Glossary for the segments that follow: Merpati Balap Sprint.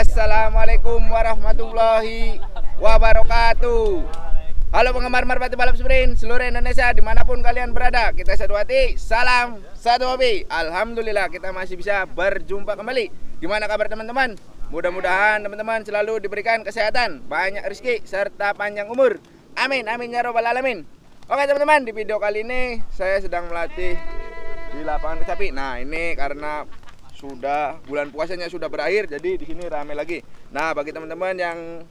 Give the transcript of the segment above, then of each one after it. Assalamualaikum warahmatullahi wabarakatuh. Halo penggemar Merpati Balap Sprint seluruh Indonesia, dimanapun kalian berada, kita satu hati, salam satu hobi. Alhamdulillah kita masih bisa berjumpa kembali. Gimana kabar teman-teman? Mudah-mudahan teman-teman selalu diberikan kesehatan, banyak rezeki, serta panjang umur. Amin, amin ya robbal alamin. Oke teman-teman, di video kali ini saya sedang melatih di lapangan kecapi. Nah ini karena sudah bulan puasanya sudah berakhir, jadi di sini ramai lagi. Nah, bagi teman-teman yang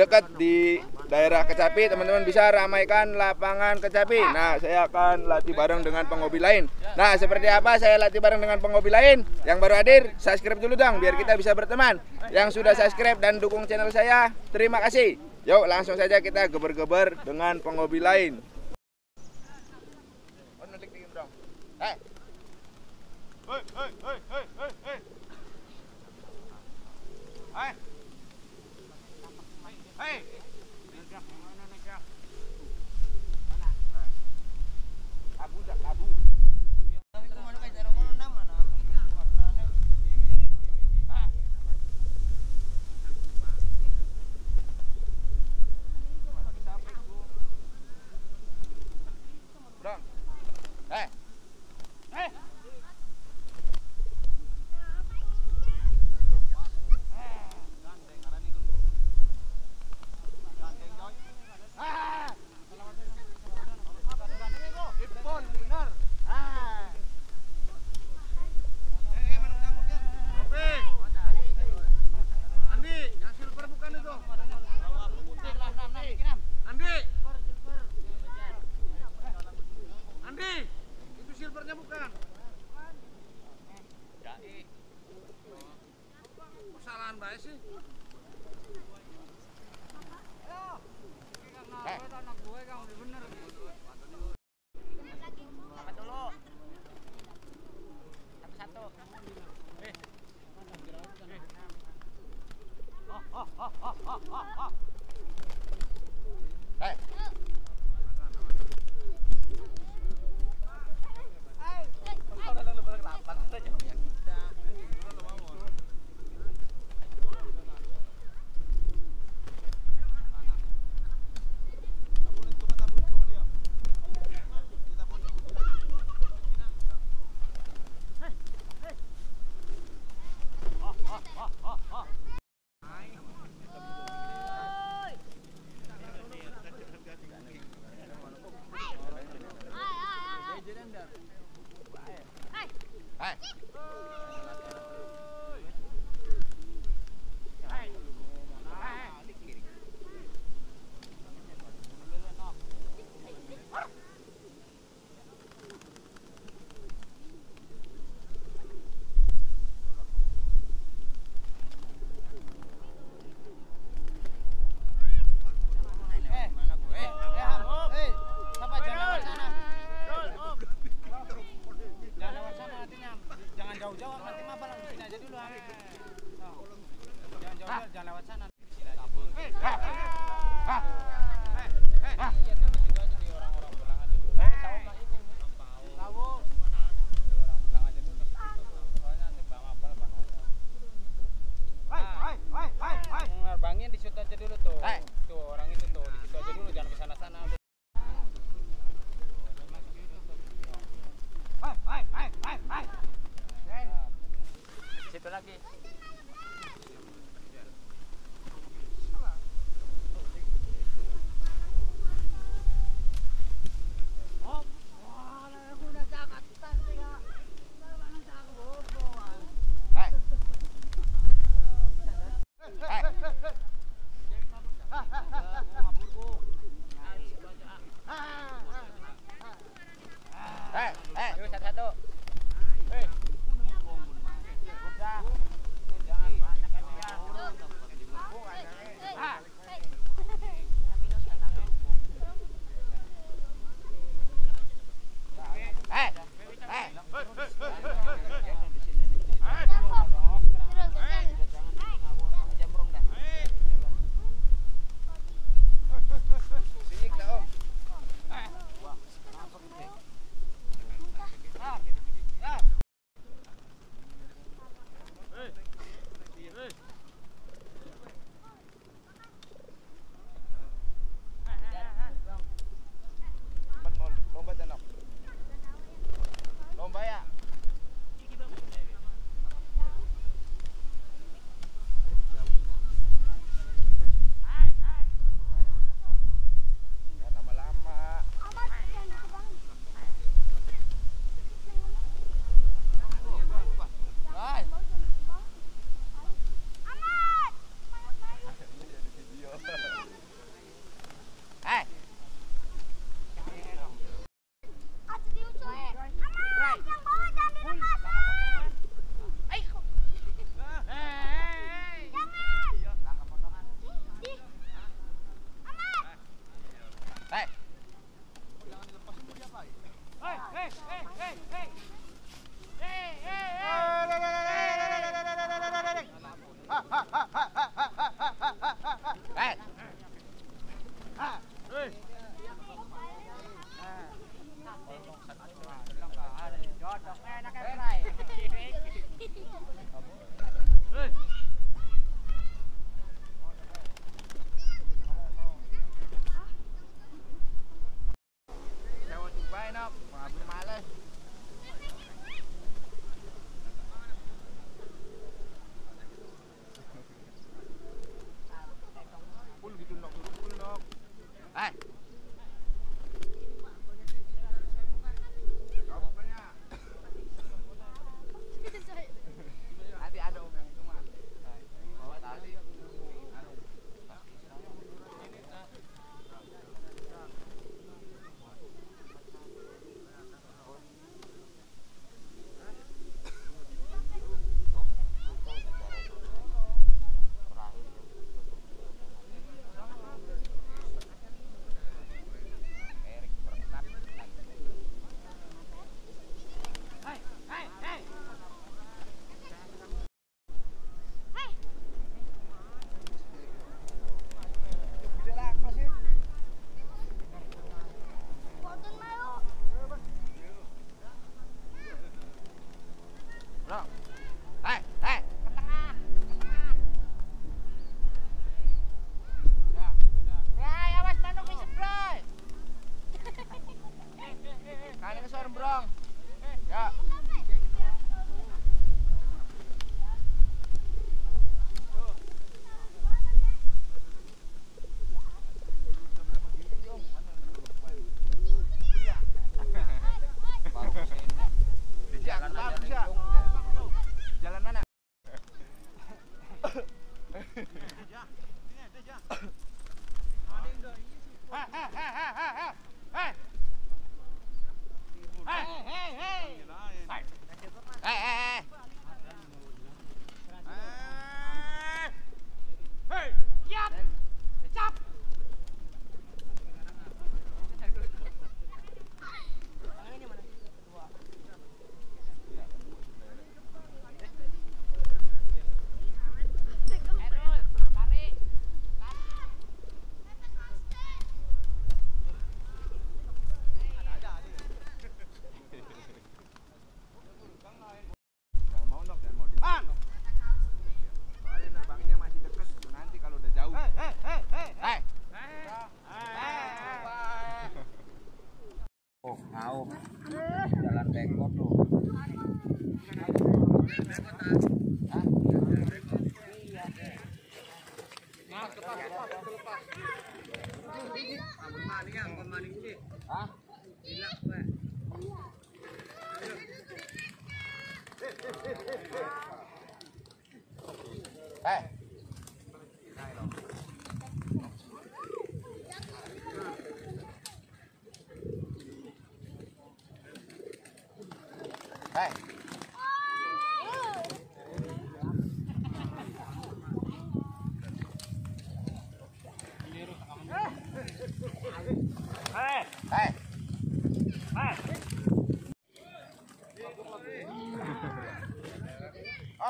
dekat di daerah kecapi, teman-teman bisa ramaikan lapangan kecapi. Nah, saya akan latih bareng dengan penghobi lain. Nah, seperti apa saya latih bareng dengan penghobi lain? Yang baru hadir, subscribe dulu dong biar kita bisa berteman. Yang sudah subscribe dan dukung channel saya, terima kasih. Yuk, langsung saja kita geber-geber dengan penghobi lain.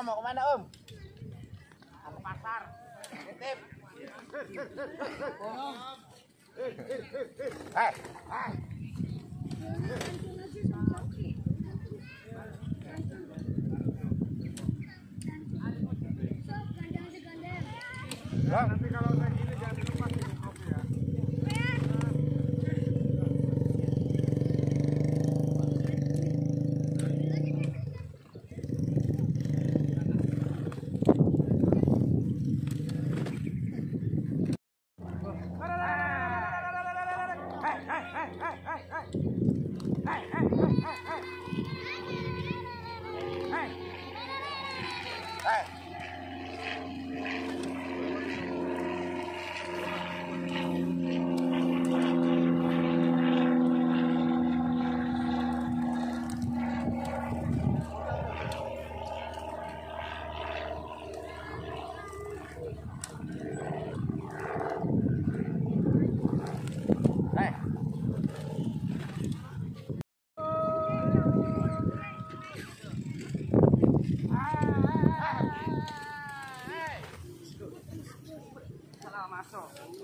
Mau kemana Om? Ke pasar. Titip. Om. Hai. Hai. Nanti kalau saya gini jangan di rumah sini kopi ya. Hey! Salah masuk. Ini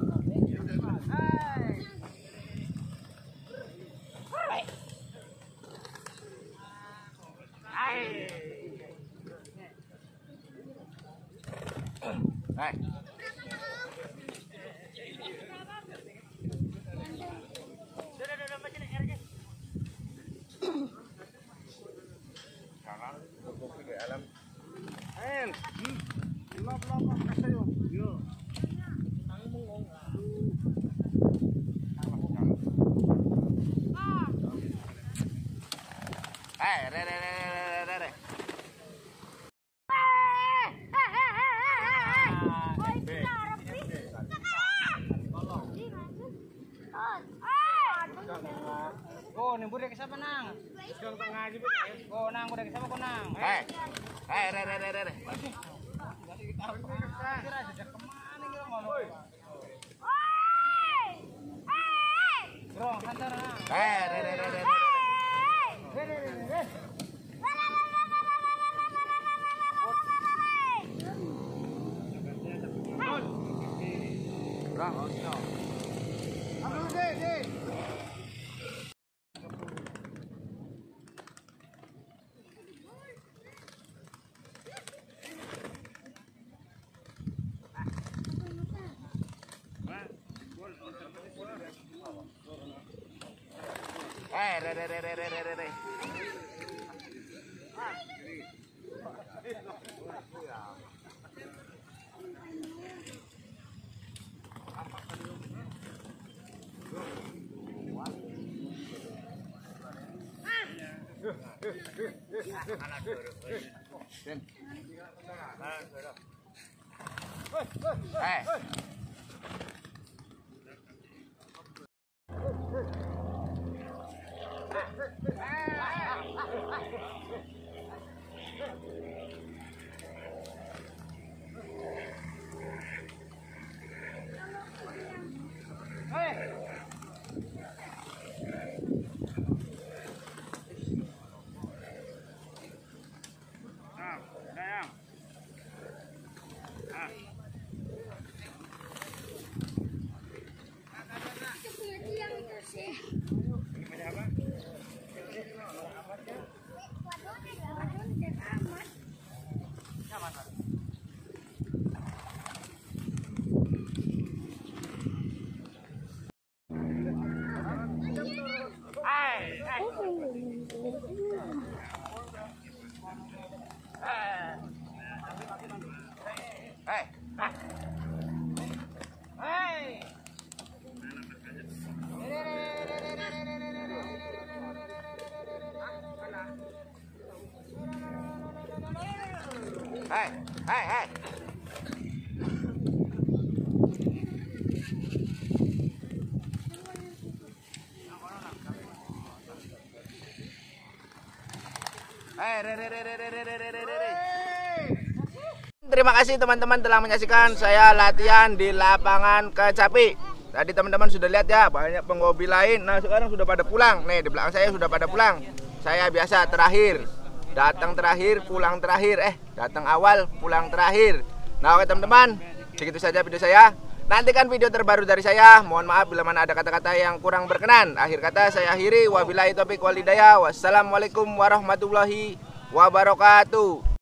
Terima kasih teman-teman telah menyaksikan saya latihan di lapangan Kecapi. Tadi teman-teman sudah lihat ya, banyak penghobi lain. Nah sekarang sudah pada pulang. Nih di belakang saya sudah pada pulang. Saya biasa terakhir, datang terakhir, pulang terakhir. Datang awal, pulang terakhir. Nah oke teman-teman, segitu saja video saya. Nantikan video terbaru dari saya. Mohon maaf bila mana ada kata-kata yang kurang berkenan. Akhir kata saya akhiri. Wabillahi taufiq wal hidayah. Wassalamualaikum warahmatullahi wabarakatuh.